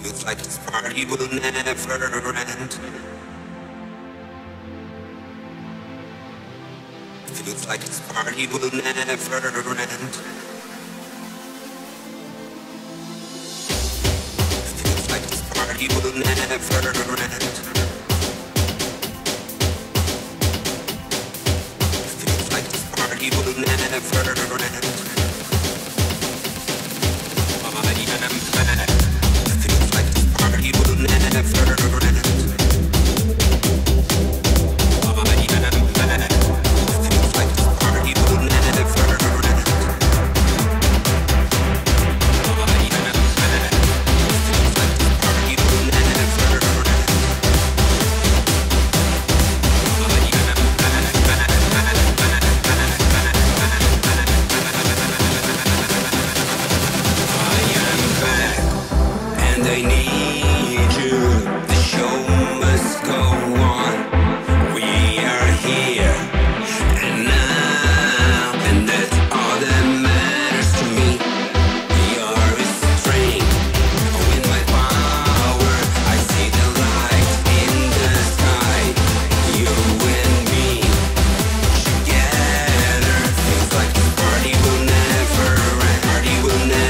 feels like this party will never end. Feels like this party will never end. Feels like this party will never end. Feels like this party will never end. They need you, the show must go on. We are here, and now, and that's all that matters to me. You're a strength, with my power, I see the light in the sky. You and me, together, feels like this party will never end. Party will never end.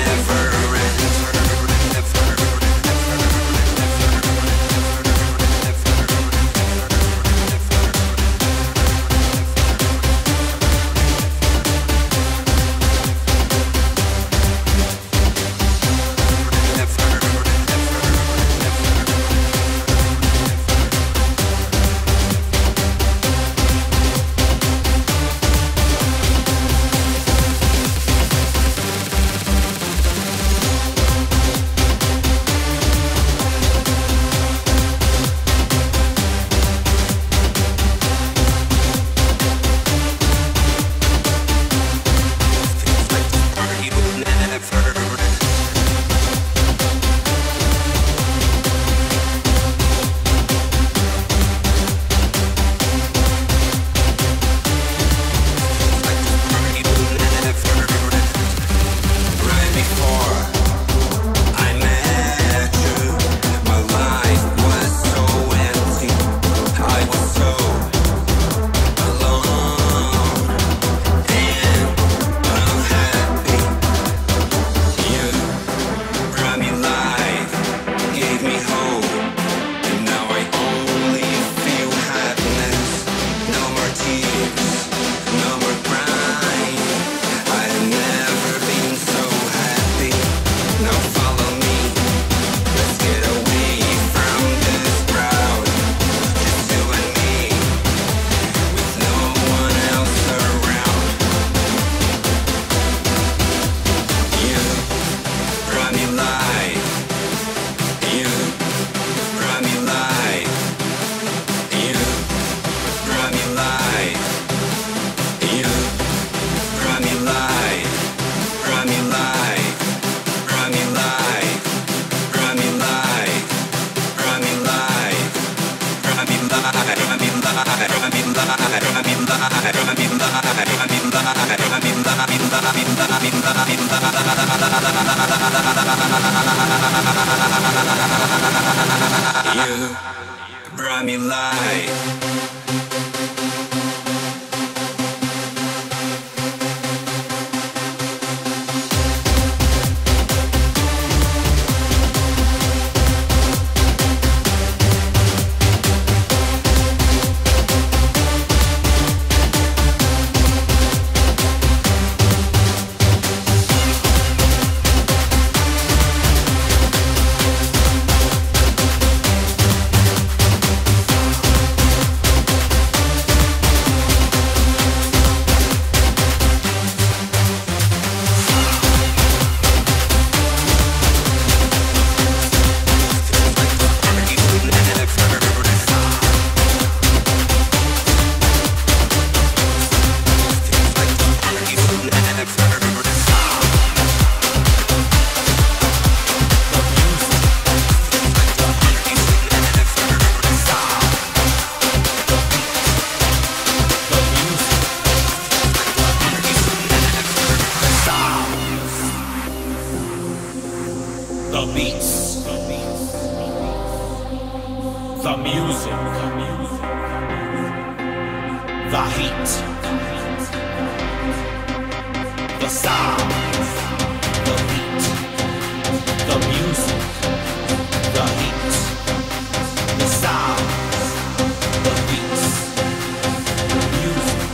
You brought me life. The beats. the music, the heat, the sound, the beat, the music, the heat, the sound, the beats, the music,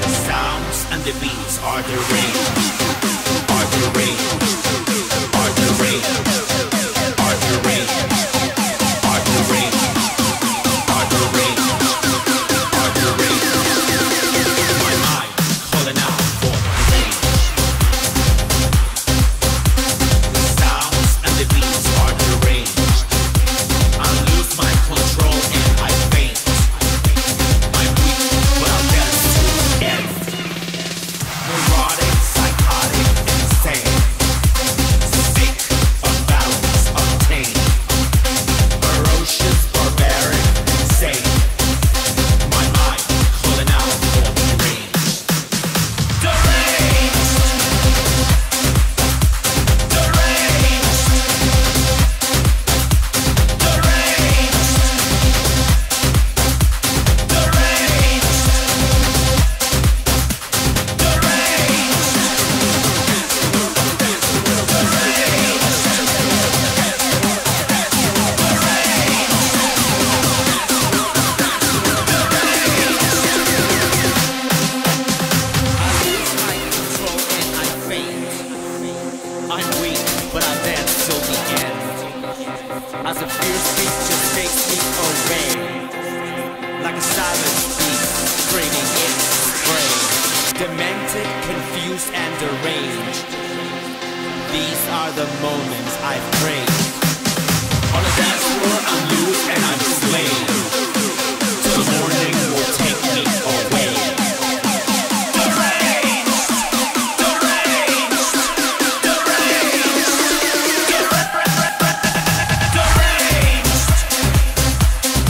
the sounds and the beats are the rain, are the rain, are the rain, are the rain, are the rain, are the rain, are the rain. My mind calling out for the rain. The sounds and the beats are the rain. I lose my control and I faint. I'm weak, but I'll dance to the end. Neurotic, psychotic, insane. Sick, unbalanced, untamed. Ferocious, barbaric, insane. My mind calling out for the rain. The rain, the rain, the rain, the rain, the rain, the rain. I lose my control and I faint. I'm weak, but I dance till the end. As a fierce beast just takes me away, like a silent beast screaming its prey. Demented, confused, and deranged. These are the moments I've craved. On a dance floor, I'm loose and I'm slain. Till the morning will take me away. The rain, the rain, the rain. The rain, dance floor, on the dance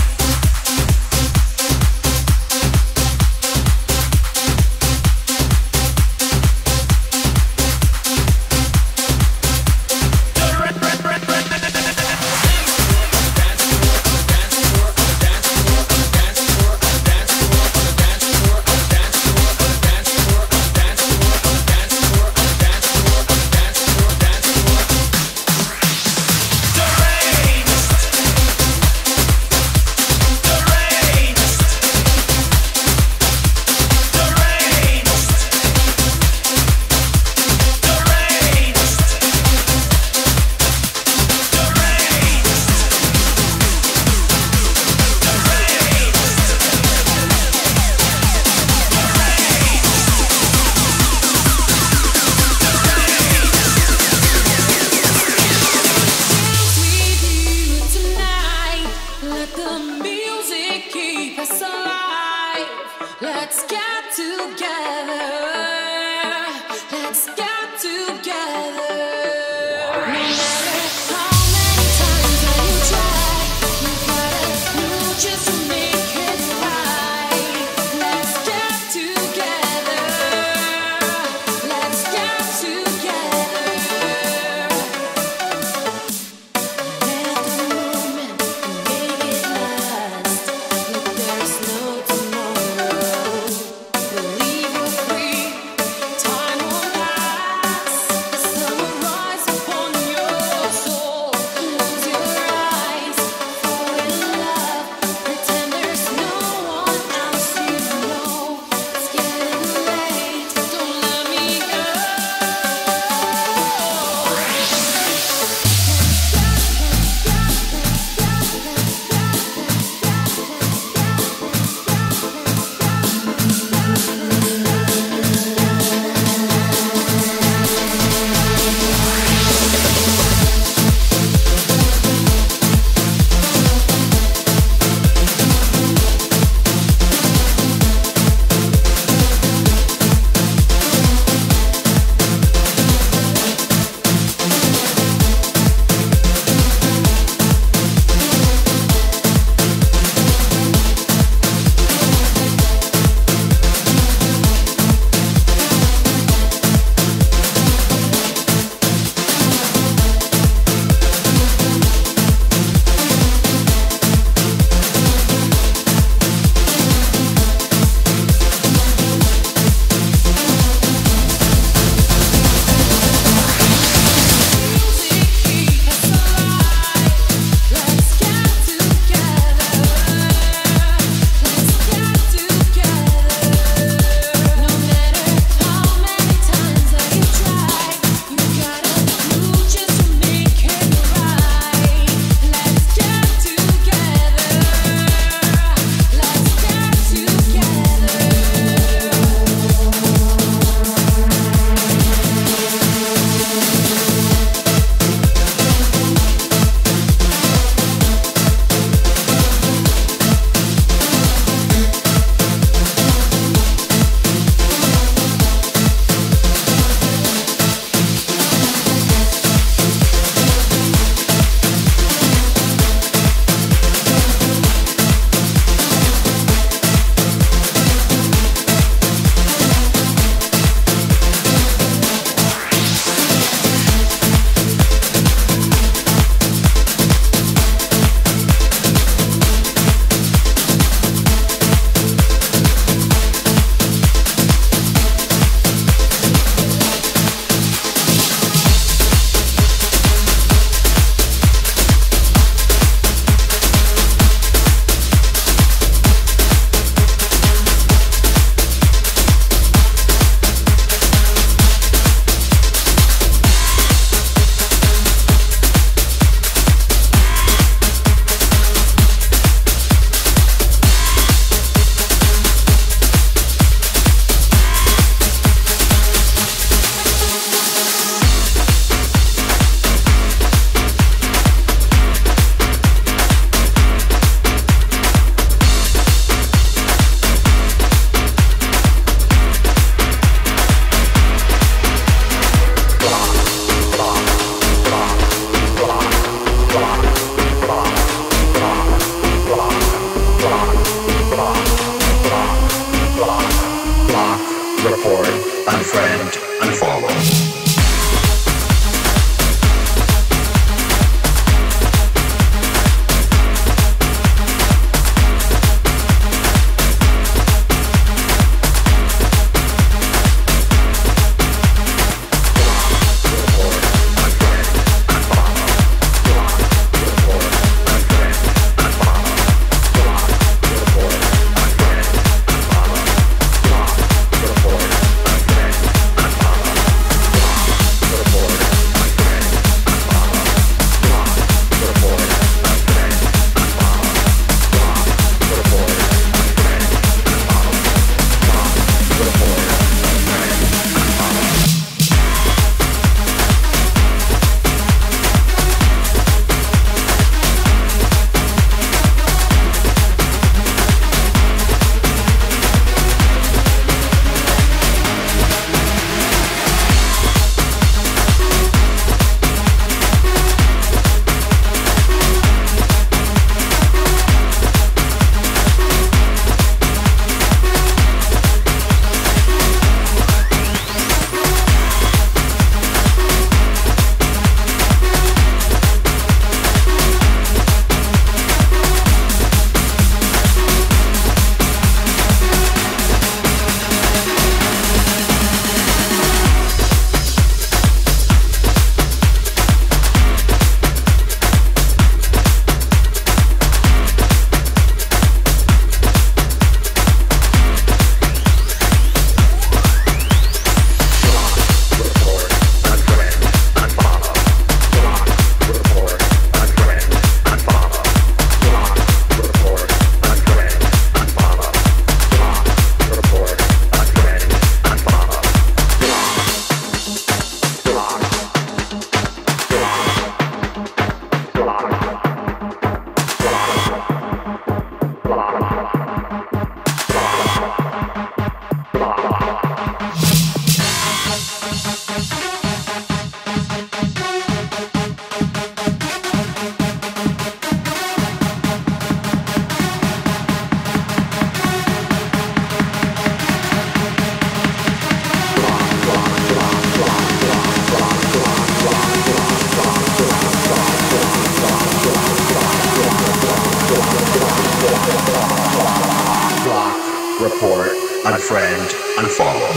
friend, and follow.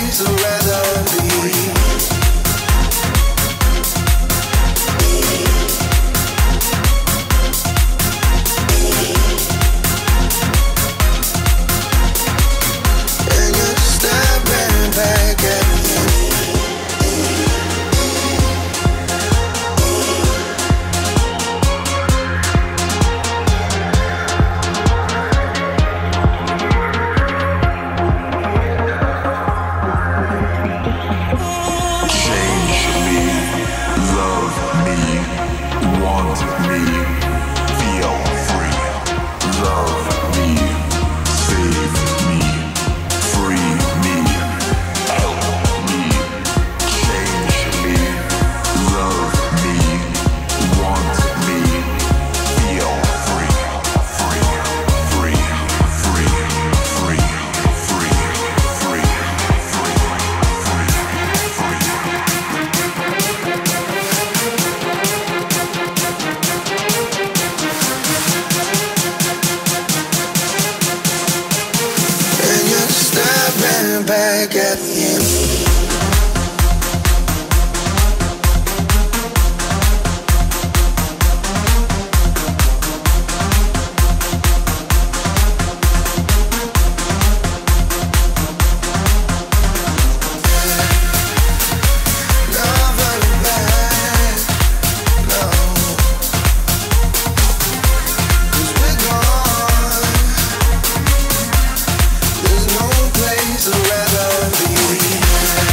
place I'd rather be. And you're staring back at me. Back at the end. I'd rather be.